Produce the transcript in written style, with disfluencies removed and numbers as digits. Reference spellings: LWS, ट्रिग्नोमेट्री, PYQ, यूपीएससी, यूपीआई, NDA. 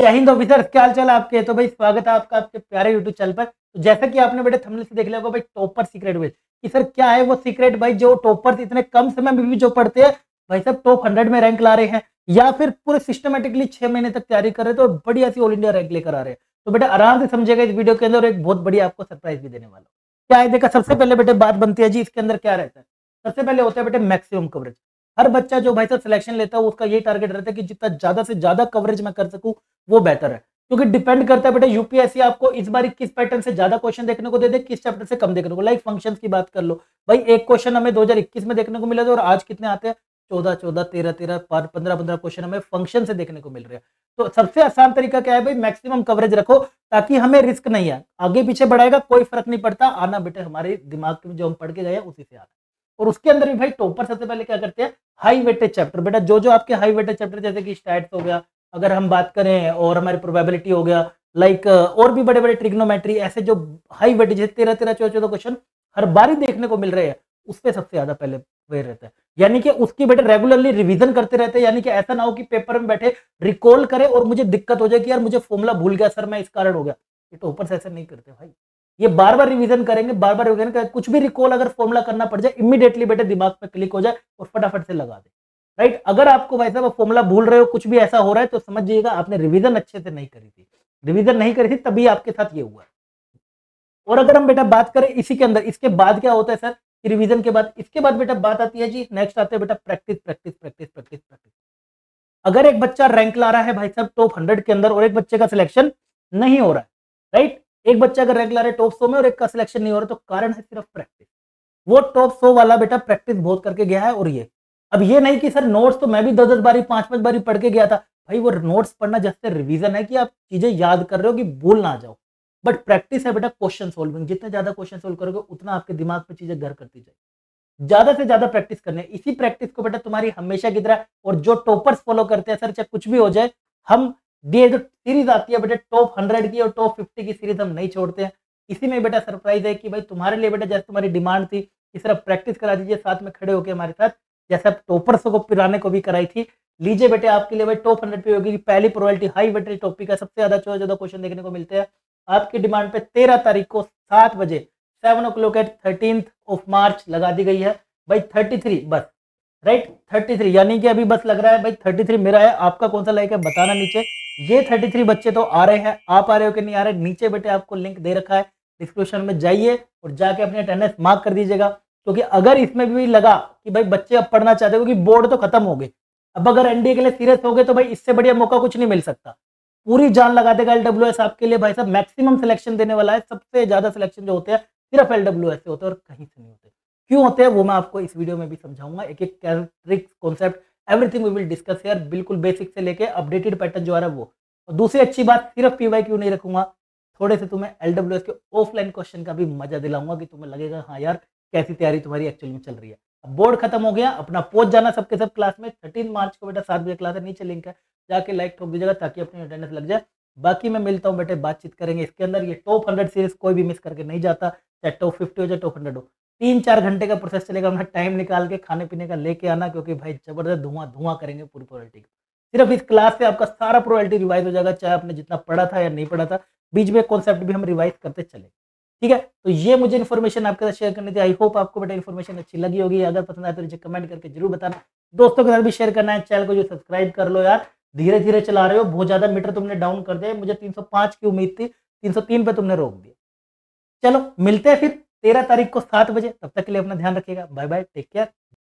जय हिंद ऑफिसर्स, क्या हाल चाल आपके। तो भाई स्वागत है आपका आपके प्यारे यूट्यूब चैनल पर। तो जैसा कि आपने बेटे थंबनेल से देख लिया होगा भाई, टॉपर सीक्रेट वेज कि सर क्या है वो सीक्रेट भाई, जो टॉपर्स इतने कम समय में भी जो पढ़ते हैं भाई साहब टॉप 100 में रैंक ला रहे हैं या फिर पूरे सिस्टमेटिकली 6 महीने तक तैयारी कर रहे थे और बढ़िया सी ऑल इंडिया रैंक लेकर आ रहे हैं। तो बेटा आराम से समझेगा इस वीडियो के अंदर, एक बहुत बढ़िया आपको सरप्राइज भी देने वाला हूँ। क्या है देखा, सबसे पहले बेटे बात बनती है जी इसके अंदर क्या रहता है। सबसे पहले होता है बेटे मैक्सिमम कवरेज। हर बच्चा जो भाई साहब सिलेक्शन लेता है उसका ये टारगेट रहता है कि जितना ज्यादा से ज्यादा कवरेज मैं कर सकूं वो बेहतर है, क्योंकि डिपेंड करता है बेटा यूपीएससी आपको इस बार किस पैटर्न से ज्यादा क्वेश्चन देखने को दे दे, किस चैप्टर से कम देखने को। लाइक फंक्शंस की बात कर लो भाई, एक क्वेश्चन हमें 2021 में देखने को मिला था और आज कितने आते हैं 14-14, 13-13, 15-15 क्वेश्चन हमें फंक्शन से देखने को मिल रहे हैं। तो सबसे आसान तरीका क्या है भाई, मैक्सिमम कवरेज रखो ताकि हमें रिस्क नहीं आए, आगे पीछे बढ़ाएगा कोई फर्क नहीं पड़ता, आना बेटे हमारे दिमाग में जो हम पढ़ के गए उसी से आना। और उसके अंदर भी भाई टॉपर सबसे पहले क्या करते हैं, हाई वेटेड चैप्टर। बेटा जो जो आपके हाई वेटेड चैप्टर जैसे कि स्टैट्स हो गया अगर हम बात करें, और हमारे प्रोबेबिलिटी हो गया, लाइक और भी बड़े बड़े ट्रिग्नोमेट्री, ऐसे जो हाई वेटेज 13-13, 14-14 क्वेश्चन हर बार ही देखने को मिल रहे हैं उस पर सबसे ज्यादा पहले वेर रहता है। यानी कि उसकी बेटे रेगुलरली रिविजन करते रहते हैं, यानी कि ऐसा ना हो कि पेपर में बैठे रिकॉल करे और मुझे दिक्कत हो जाए कि यार मुझे फॉर्मुला भूल गया सर मैं इस कारण हो गया। ये टॉपर्स ऐसा नहीं करते भाई, ये बार बार रिवीजन करेंगे, बार बार रिवीजन करेंगे, कुछ भी रिकॉल अगर फॉर्मुला करना पड़ जाए इमीडिएटली बेटे दिमाग पे क्लिक हो जाए और फटाफट से लगा दे। राइट, अगर आपको भाई साहब फॉर्मुला भूल रहे हो, कुछ भी ऐसा हो रहा है तो समझिएगा आपने रिवीजन अच्छे से नहीं करी थी, रिवीजन नहीं करी थी तभी आपके साथ ये हुआ। और अगर हम बेटा बात करें इसी के अंदर, इसके बाद क्या होता है सर कि रिवीजन के बाद, इसके बाद बेटा बात आती है जी नेक्स्ट आते हैं बेटा प्रैक्टिस। अगर एक बच्चा रैंक ला रहा है भाई साहब टॉप 100 के अंदर और एक बच्चे का सिलेक्शन नहीं हो रहा है, राइट, एक बच्चा अगर रैंक ला रहा है टॉप 100 में और एक का सिलेक्शन नहीं हो रहा, तो कारण है सिर्फ प्रैक्टिस। वो टॉप 100 वाला बेटा प्रैक्टिस बहुत करके गया है। और ये अब ये नहीं कि सर नोट्स तो मैं भी 10-10 बारी 5-5 बारी पढ़ के गया था भाई, वो नोट्स पढ़ना जैसे रिवीजन है कि आप चीजें याद कर रहे हो कि भूल ना जाओ, बट प्रैक्टिस है बेटा क्वेश्चन सोल्विंग। जितने ज्यादा क्वेश्चन सोल्व करोगे उतना आपके दिमाग पर चीजें घर करती जाएगी। ज्यादा से ज्यादा प्रैक्टिस करने, इसी प्रैक्टिस को बेटा तुम्हारी हमेशा की तरह, और जो टॉपर्स फॉलो करते हैं सर चाहे कुछ भी हो जाए, हम ये जो सीरीज आती है बेटा टॉप 100 की और टॉप 50 की सीरीज हम नहीं छोड़ते हैं। इसी में बेटा सरप्राइज है कि भाई तुम्हारे लिए बेटा जैसे तुम्हारी डिमांड थी इस तरह प्रैक्टिस करा दीजिए साथ में खड़े होकर हमारे साथ, जैसे आप टॉपर्स को पिराने को भी कराई थी। लीजिए बेटे आपके लिए भाई टॉप 100 पे होगी पहली प्रोबेबिलिटी, हाई वेटेज टॉपिक है, सबसे ज्यादा 14-14 क्वेश्चन देखने को मिलते हैं आपकी डिमांड पे। 13 तारीख को 7 बजे 7 o'clock eight 13th of March लगा दी गई है भाई 33 बस, राइट 33 यानी कि अभी बस लग रहा है भाई 33 मेरा है, आपका कौन सा लाइक है बताना नीचे। ये 33 बच्चे तो आ रहे हैं, आप आ रहे हो कि नहीं आ रहे, नीचे बेटे आपको लिंक दे रखा है डिस्क्रिप्शन में, जाइए और जाके अपने अटेंडेंस मार्क कर दीजिएगा। क्योंकि अगर इसमें भी लगा कि भाई बच्चे अब पढ़ना चाहते हो क्योंकि बोर्ड तो खत्म हो गए, अब अगर एनडीए के लिए सीरियस हो गए तो भाई इससे बढ़िया मौका कुछ नहीं मिल सकता, पूरी जान लगा देगा LWS आपके लिए भाई साहब, मैक्सिमम सिलेक्शन देने वाला है। सबसे ज्यादा सिलेक्शन जो होते हैं सिर्फ LWS से होते हैं और कहीं से नहीं होते, क्यों होते हैं वो मैं आपको इस वीडियो में भी समझाऊंगा। एक एक tricks concept everything we will discuss here, बिल्कुल बेसिक से लेके अपडेटेड पैटर्न जो आ रहा है वो। और दूसरी अच्छी बात, सिर्फ PYQ नहीं रखूंगा, थोड़े से तुम्हें LWS के ऑफलाइन क्वेश्चन का भी मजा दिलाऊंगा कि तुम्हें लगेगा हाँ यार कैसी तैयारी तुम्हारी एक्चुअली में चल रही है। अब बोर्ड खत्म हो गया, अपना पहुंच जाना सबके सब क्लास में। 13 मार्च को बेटा 7 बजे क्लास है, नीचे लिंक है, जाके लाइक ठोक दीजिएगा ताकि अपनी अटेंडेंस लग जाए। बाकी मैं मिलता हूँ बेटे, बातचीत करेंगे इसके अंदर। ये टॉप 100 सीरीज कोई भी मिस करके नहीं जाता, चाहे टॉप 50 हो चाहे टॉप 100 हो। 3-4 घंटे का प्रोसेस चलेगा, अपना टाइम निकाल के खाने पीने का लेके आना, क्योंकि भाई जबरदस्त धुआं करेंगे पूरी प्रोबेबिलिटी। सिर्फ इस क्लास से आपका सारा प्रोबेबिलिटी रिवाइज हो जाएगा, चाहे आपने जितना पढ़ा था या नहीं पढ़ा था, बीच में कॉन्सेप्ट भी हम रिवाइज करते चले, ठीक है। तो ये मुझे इन्फॉर्मेशन आपके साथ शेयर करनी थी, आई होप आपको बेटा इन्फॉर्मेशन अच्छी लगी होगी। अगर पसंद आए तो नीचे कमेंट करके जरूर बताना, दोस्तों के साथ भी शेयर करना है, चैनल को जो सब्सक्राइब कर लो यार, धीरे धीरे चला रहे हो, बहुत ज्यादा मीटर तुमने डाउन कर दिया, मुझे 305 की उम्मीद थी 303 पे तुमने रोक दिया। चलो मिलते हैं फिर 13 तारीख को 7 बजे, तब तक के लिए अपना ध्यान रखिएगा, बाय बाय, टेक केयर।